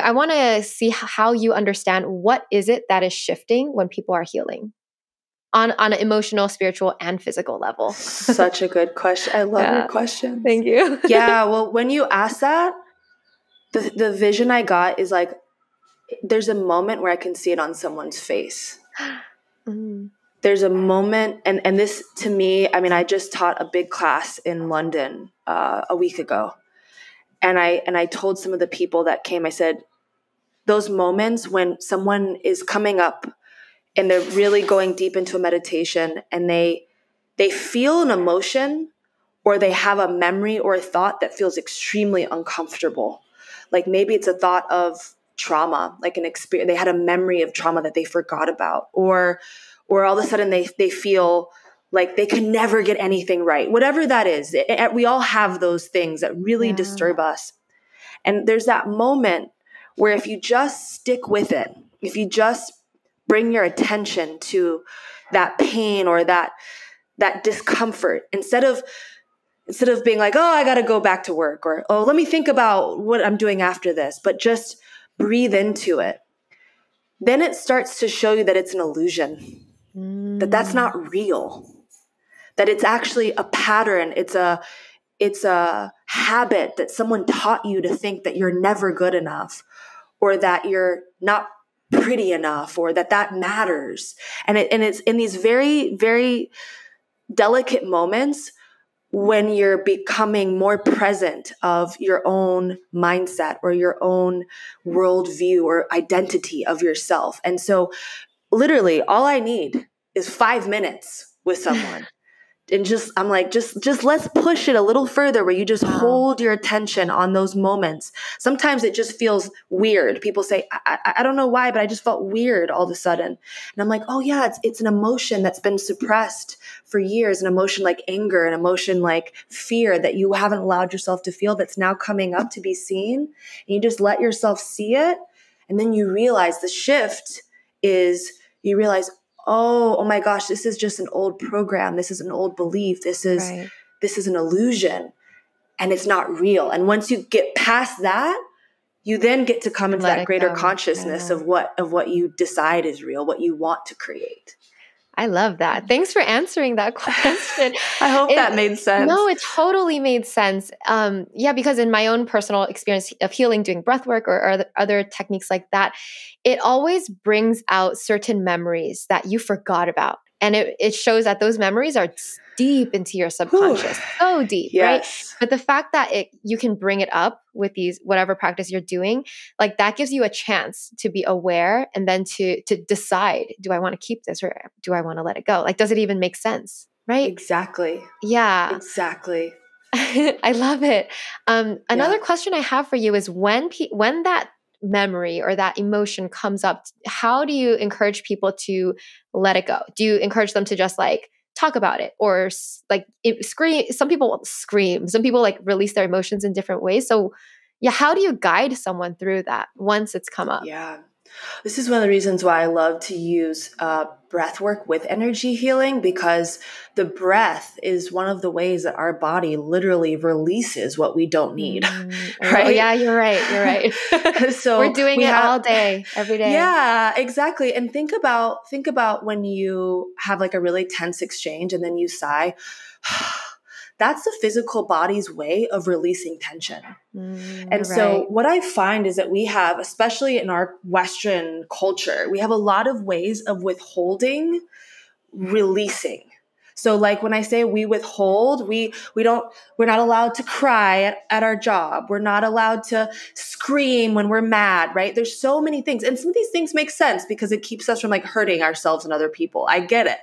I want to see how you understand what is it that is shifting when people are healing on an emotional, spiritual, and physical level. Such a good question. I love your question. Thank you. Yeah. Well, when you ask that, the vision I got is like, there's a moment where I can see it on someone's face. Mm. There's a moment, and this to me, I mean, I just taught a big class in London a week ago. And I told some of the people that came, I said, those moments when someone is coming up and they're really going deep into a meditation and they feel an emotion or they have a memory or a thought that feels extremely uncomfortable. Like maybe it's a thought of trauma, like an experience, they had a memory of trauma that they forgot about, or all of a sudden they feel like they can never get anything right, whatever that is. We all have those things that really disturb us. And there's that moment where if you just stick with it, if you just bring your attention to that pain or that discomfort, instead of being like, oh, I got to go back to work, or, oh, let me think about what I'm doing after this, but just breathe into it. Then it starts to show you that it's an illusion, that that's not real. That it's actually a pattern. It's a habit that someone taught you to think that you're never good enough, or that you're not pretty enough, or that matters. And it's in these very, very delicate moments when you're becoming more present of your own mindset or your own worldview or identity of yourself. And so literally all I need is 5 minutes with someone. And I'm like, just let's push it a little further, where you just hold your attention on those moments. Sometimes it just feels weird. People say, I don't know why, but I just felt weird all of a sudden. And I'm like, oh yeah, it's an emotion that's been suppressed for years. An emotion like anger, an emotion like fear that you haven't allowed yourself to feel, that's now coming up to be seen. And you just let yourself see it. And then you realize the shift is you realize, oh my gosh, this is just an old program. This is an old belief. This is an illusion, and it's not real. And once you get past that, you then get to come into that greater consciousness of what you decide is real, what you want to create. I love that. Thanks for answering that question. I hope that made sense. No, it totally made sense. Yeah, because in my own personal experience of healing, doing breath work or other techniques like that, it always brings out certain memories that you forgot about. And it shows that those memories are deep into your subconscious, so deep, right? But the fact that you can bring it up with whatever practice you're doing, like that gives you a chance to be aware and then to decide, do I want to keep this or do I want to let it go? Like, does it even make sense, right? Exactly. Yeah. Exactly. I love it. Another question I have for you is when that memory or that emotion comes up, how do you encourage people to let it go? Do you encourage them to just like talk about it, or like scream? Some people scream, some people like release their emotions in different ways. So yeah, how do you guide someone through that once it's come up? Yeah. This is one of the reasons why I love to use breath work with energy healing, because the breath is one of the ways that our body literally releases what we don't need. Right? Oh, yeah, you're right. You're right. So we're doing it all day, every day. Yeah, exactly. And think about when you have like a really tense exchange and then you sigh. That's the physical body's way of releasing tension. So what I find is that we have, especially in our Western culture, we have a lot of ways of withholding, releasing. So like when I say we withhold, we're not allowed to cry at our job. We're not allowed to scream when we're mad, right? There's so many things. And some of these things make sense because it keeps us from like hurting ourselves and other people. I get it.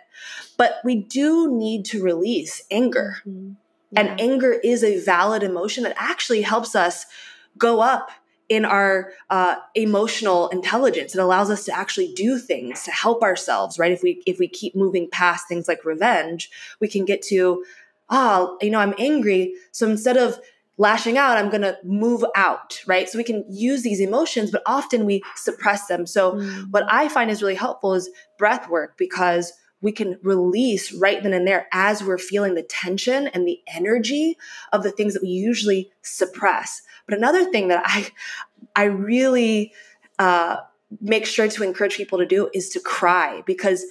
But we do need to release anger. Mm-hmm. Yeah. And anger is a valid emotion that actually helps us go up in our emotional intelligence. It allows us to actually do things to help ourselves, right? If we keep moving past things like revenge, we can get to, I'm angry. So instead of lashing out, I'm going to move out, right? So we can use these emotions, but often we suppress them. So what I find is really helpful is breath work, because we can release right then and there as we're feeling the tension and the energy of the things that we usually suppress. But another thing that I I really make sure to encourage people to do is to cry, because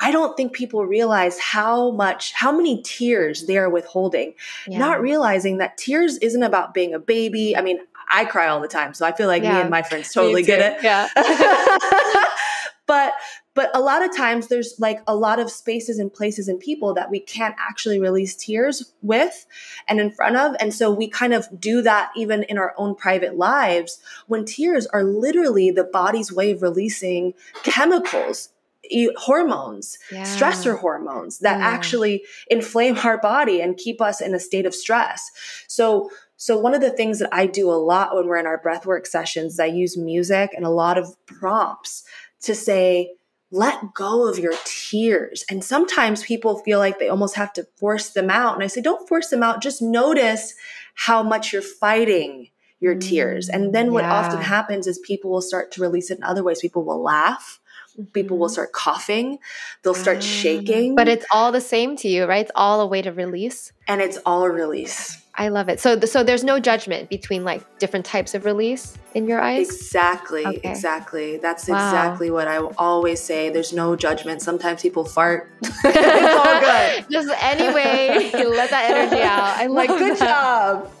I don't think people realize how many tears they are withholding, not realizing that tears isn't about being a baby. I mean, I cry all the time, so I feel like me and my friends totally get it. Yeah. But a lot of times there's like a lot of spaces and places and people that we can't actually release tears with and in front of. And so we kind of do that even in our own private lives, when tears are literally the body's way of releasing chemicals, hormones, stressor hormones that actually inflame our body and keep us in a state of stress. So one of the things that I do a lot when we're in our breathwork sessions is I use music and a lot of prompts to say, let go of your tears. And sometimes people feel like they almost have to force them out. And I say, don't force them out. Just notice how much you're fighting your tears. And then what often happens is people will start to release it in other ways. People will laugh. People will start coughing. They'll start shaking. But it's all the same to you, right? It's all a way to release. And it's all a release. I love it. So there's no judgment between like different types of release in your eyes? Exactly. Okay. Exactly. That's exactly what I always say. There's no judgment. Sometimes people fart. It's all good. Just anyway, you let that energy out. I love that. Good job.